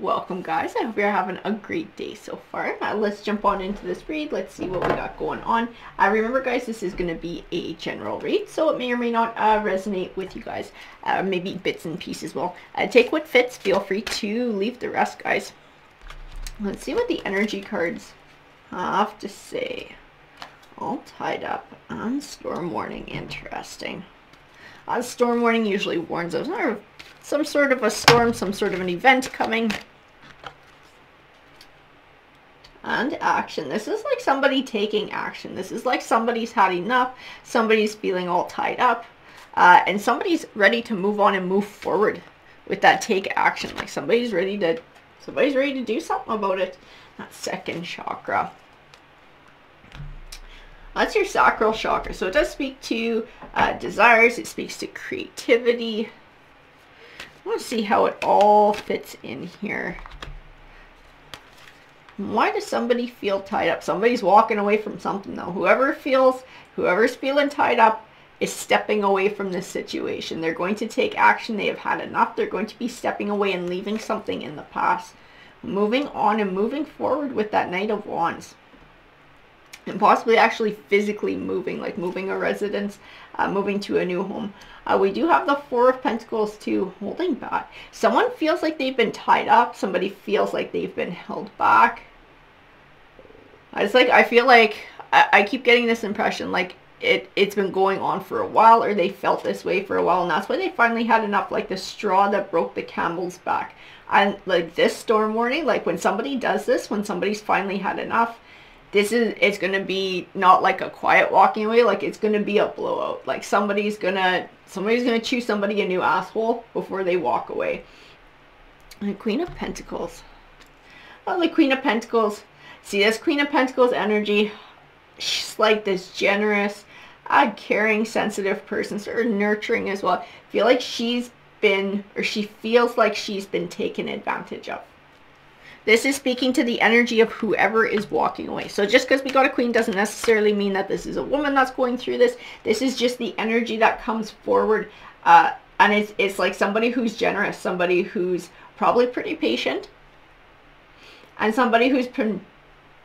Welcome guys, I hope you're having a great day so far. Let's jump on into this read. Let's see what we got going on. Remember guys, this is going to be a general read, so it may or may not resonate with you guys. Maybe bits and pieces will. Take what fits, feel free to leave the rest guys. Let's see what the energy cards have to say. All tied up on storm warning, interesting. Storm warning usually warns us of some sort of a storm, some sort of an event coming. And action. This is like somebody taking action. This is like somebody's had enough, somebody's feeling all tied up, and somebody's ready to move on and move forward with that take action. Like somebody's ready to do something about it. That second chakra. That's your sacral chakra. So it does speak to desires. It speaks to creativity. I want to see how it all fits in here. Why does somebody feel tied up? Somebody's walking away from something though. Whoever's feeling tied up is stepping away from this situation. They're going to take action. They have had enough. They're going to be stepping away and leaving something in the past. Moving on and moving forward with that Knight of Wands. And possibly actually physically moving, like moving a residence, moving to a new home. We do have the Four of Pentacles too, holding back. Someone feels like they've been tied up. Somebody feels like they've been held back. It's like, I feel like, I keep getting this impression like it's been going on for a while, or they felt this way for a while, and that's why they finally had enough, like the straw that broke the camel's back. And like this storm warning, like when somebody does this, when somebody's finally had enough, it's going to be not like a quiet walking away, like it's going to be a blowout. Like somebody's going to choose somebody a new asshole before they walk away. And the Queen of Pentacles. Oh, the Queen of Pentacles. See, this Queen of Pentacles energy, she's like this generous, caring, sensitive person, sort of nurturing as well. I feel like she feels like she's been taken advantage of. This is speaking to the energy of whoever is walking away. So just because we got a queen doesn't necessarily mean that this is a woman that's going through this. This is just the energy that comes forward. And it's like somebody who's generous, somebody who's probably pretty patient, and somebody who's been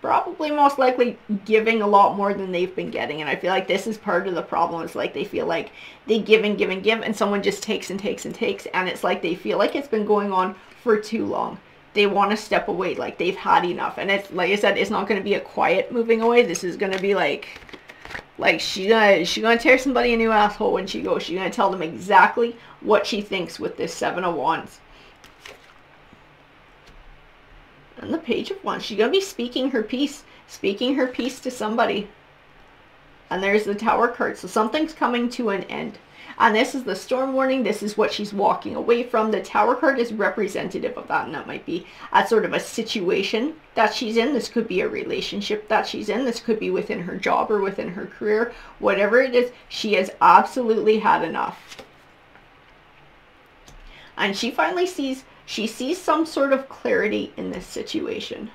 probably most likely giving a lot more than they've been getting. And I feel like this is part of the problem. It's like they feel like they give and give and give, and someone just takes and takes and takes. And it's like they feel like it's been going on for too long. They want to step away, like they've had enough. And it's like I said, it's not going to be a quiet moving away. This is going to be like she's gonna tear somebody a new asshole when she goes. She's gonna tell them exactly what she thinks with this Seven of Wands and the Page of Wands. She's gonna be speaking her piece to somebody. And there's the Tower card. So something's coming to an end. And this is the storm warning. This is what she's walking away from. The Tower card is representative of that. And that might be at sort of a situation that she's in. This could be a relationship that she's in. This could be within her job or within her career. Whatever it is, she has absolutely had enough. And she finally sees some sort of clarity in this situation.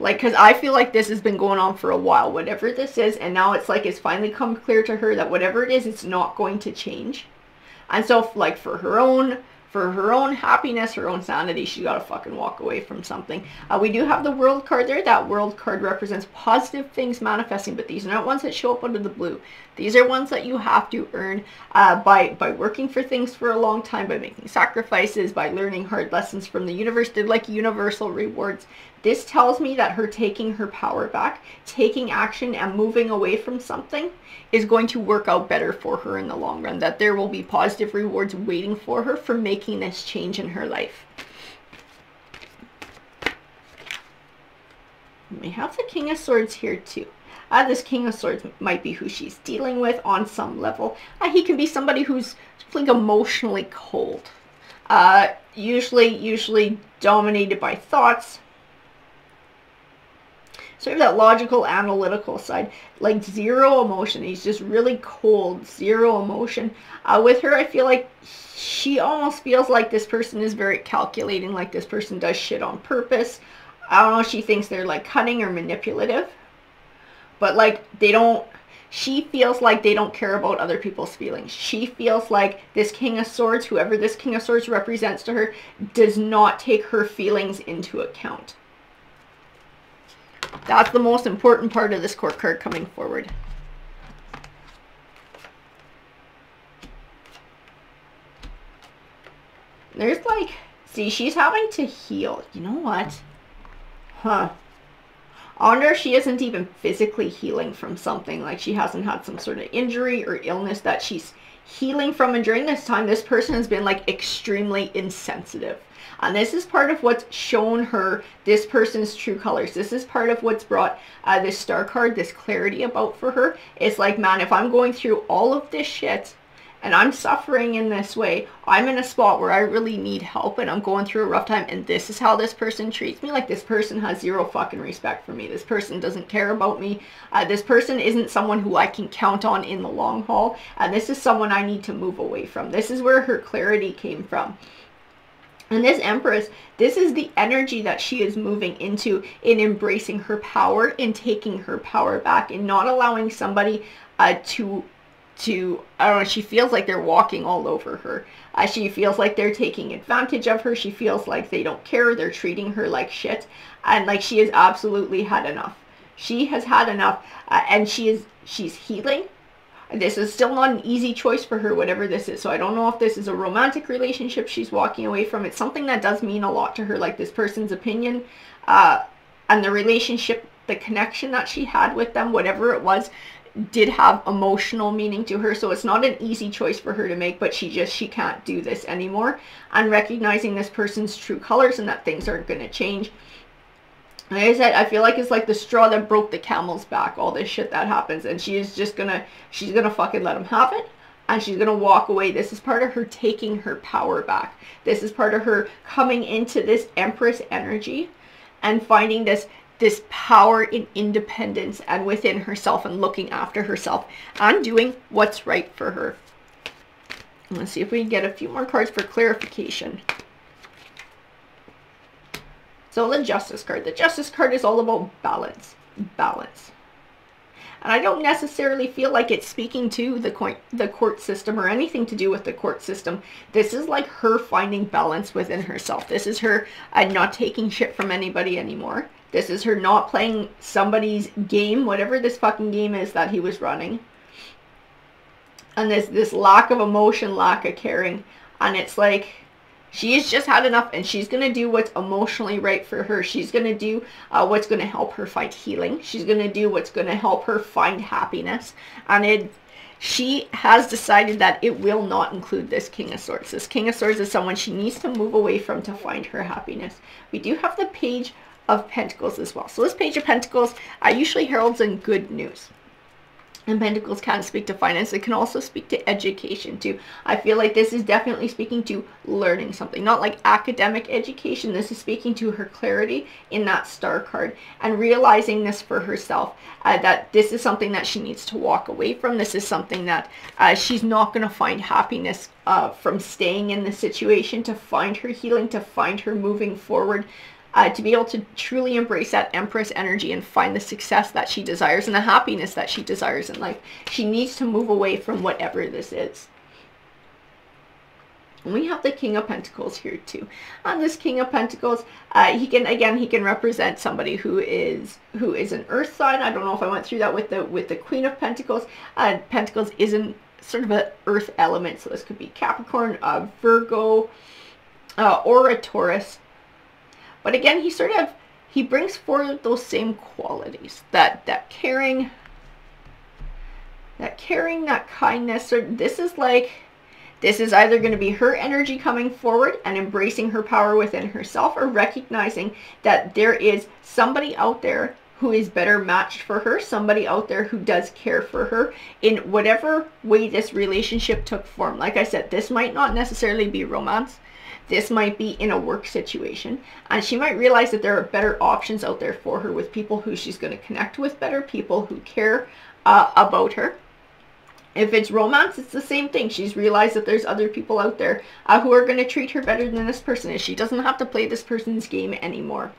Like, because I feel like this has been going on for a while, whatever this is, and now it's like it's finally come clear to her that whatever it is, it's not going to change. And so, like, for her own happiness, her own sanity, she got to fucking walk away from something. We do have the World card there. That World card represents positive things manifesting, but these are not ones that show up out of the blue. These are ones that you have to earn by working for things for a long time, by making sacrifices, by learning hard lessons from the universe. They're like universal rewards. This tells me that her taking her power back, taking action and moving away from something is going to work out better for her in the long run. That there will be positive rewards waiting for her for making this change in her life. We have the King of Swords here too. This King of Swords might be who she's dealing with on some level. He can be somebody who's like emotionally cold. Usually dominated by thoughts. Sort of that logical, analytical side, like zero emotion. He's just really cold, zero emotion. With her, I feel like she almost feels like this person is very calculating, like this person does shit on purpose. I don't know, she thinks they're like cunning or manipulative, but like they don't, She feels like they don't care about other people's feelings. She feels like this King of Swords, whoever this King of Swords represents to her, does not take her feelings into account. That's the most important part of this court card coming forward. There's like, see, she's having to heal. You know what? Huh. I wonder if she isn't even physically healing from something. Like she hasn't had some sort of injury or illness that she's healing from. And during this time, this person has been like extremely insensitive. And this is part of what's shown her this person's true colors. This is part of what's brought this star card, this clarity about for her. It's like, man, if I'm going through all of this shit, and I'm suffering in this way, I'm in a spot where I really need help and I'm going through a rough time, and this is how this person treats me. Like, this person has zero fucking respect for me. This person doesn't care about me. This person isn't someone who I can count on in the long haul. And this is someone I need to move away from. This is where her clarity came from. And this Empress, this is the energy that she is moving into in embracing her power, in taking her power back, in not allowing somebody to I don't know, she feels like they're walking all over her. She feels like they're taking advantage of her. She feels like they don't care. They're treating her like shit. And like, she has absolutely had enough. She has had enough, and she's healing. This is still not an easy choice for her, whatever this is. So I don't know if this is a romantic relationship she's walking away from. It's something that does mean a lot to her, like this person's opinion and the relationship, the connection that she had with them, whatever it was, did have emotional meaning to her. So it's not an easy choice for her to make, but she can't do this anymore. And recognizing this person's true colors and that things aren't going to change. Like I said, I feel like it's like the straw that broke the camel's back, all this shit that happens, and she is just gonna, she's gonna fucking let him have it, and she's gonna walk away. This is part of her taking her power back. This is part of her coming into this Empress energy and finding this power in independence and within herself, and looking after herself and doing what's right for her. Let's see if we can get a few more cards for clarification. So the Justice card. The Justice card is all about balance. Balance. And I don't necessarily feel like it's speaking to the court system or anything to do with the court system. This is like her finding balance within herself. This is her not taking shit from anybody anymore. This is her not playing somebody's game, whatever this fucking game is that he was running. And this lack of emotion, lack of caring. And it's like, she's just had enough, and she's going to do what's emotionally right for her. She's going to do what's going to help her find healing. She's going to do what's going to help her find happiness. And she has decided that it will not include this King of Swords. This King of Swords is someone she needs to move away from to find her happiness. We do have the Page of Pentacles as well. So this Page of Pentacles usually heralds in good news. And Pentacles can speak to finance. It can also speak to education too. I feel like this is definitely speaking to learning something. Not like academic education. This is speaking to her clarity in that star card. And realizing this for herself. That this is something that she needs to walk away from. This is something that she's not going to find happiness from staying in this situation. To find her healing. To find her moving forward. To be able to truly embrace that Empress energy and find the success that she desires and the happiness that she desires in life. She needs to move away from whatever this is. And we have the King of Pentacles here too. And this King of Pentacles, he can represent somebody who is an earth sign. I don't know if I went through that with the Queen of Pentacles. Pentacles is an sort of an earth element. So this could be Capricorn, Virgo, or a Taurus. But again, he brings forward those same qualities, that caring, that kindness. Or this is either going to be her energy coming forward and embracing her power within herself, or recognizing that there is somebody out there who is better matched for her, somebody out there who does care for her in whatever way this relationship took form. Like I said, this might not necessarily be romance. This might be in a work situation, and she might realize that there are better options out there for her, with people who she's going to connect with better, people who care about her. If it's romance, it's the same thing. She's realized that there's other people out there who are going to treat her better than this person is. She doesn't have to play this person's game anymore.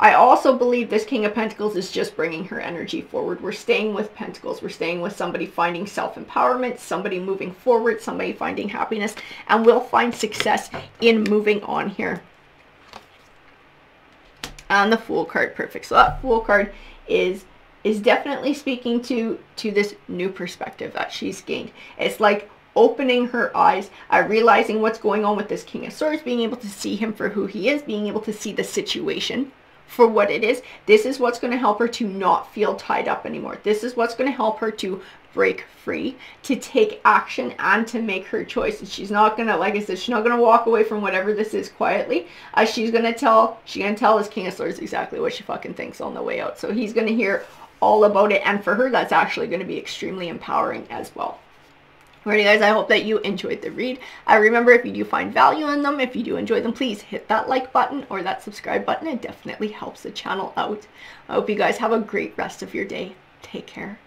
I also believe this King of Pentacles is just bringing her energy forward. We're staying with Pentacles. We're staying with somebody finding self-empowerment, somebody moving forward, somebody finding happiness, and we'll find success in moving on here. And the Fool card, perfect. So that Fool card is definitely speaking to this new perspective that she's gained. It's like opening her eyes, realizing what's going on with this King of Swords, being able to see him for who he is, being able to see the situation for what it is. This is what's going to help her to not feel tied up anymore. This is what's going to help her to break free, to take action, and to make her choice. And she's not gonna, like I said, she's not gonna walk away from whatever this is quietly. She's gonna tell this King of Swords exactly what she fucking thinks on the way out. So he's gonna hear all about it, and for her, that's actually gonna be extremely empowering as well. Alrighty guys, I hope that you enjoyed the read. Remember, if you do find value in them, if you do enjoy them, please hit that like button or that subscribe button. It definitely helps the channel out. I hope you guys have a great rest of your day. Take care.